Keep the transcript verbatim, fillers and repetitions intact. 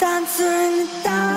Dancing down.